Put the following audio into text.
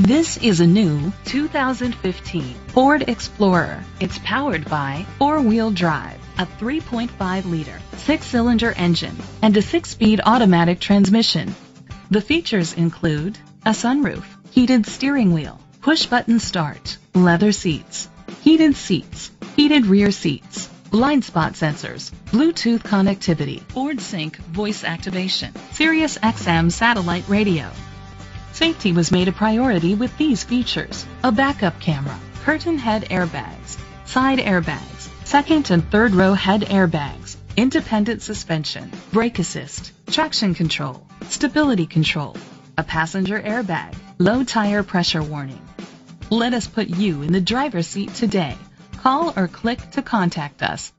This is a new 2015 Ford Explorer. It's powered by four-wheel drive, a 3.5-liter, six-cylinder engine, and a six-speed automatic transmission. The features include a sunroof, heated steering wheel, push-button start, leather seats, heated rear seats, blind spot sensors, Bluetooth connectivity, Ford Sync voice activation, Sirius XM satellite radio. Safety was made a priority with these features: a backup camera, curtain head airbags, side airbags, second and third row head airbags, independent suspension, brake assist, traction control, stability control, a passenger airbag, low tire pressure warning. Let us put you in the driver's seat today. Call or click to contact us.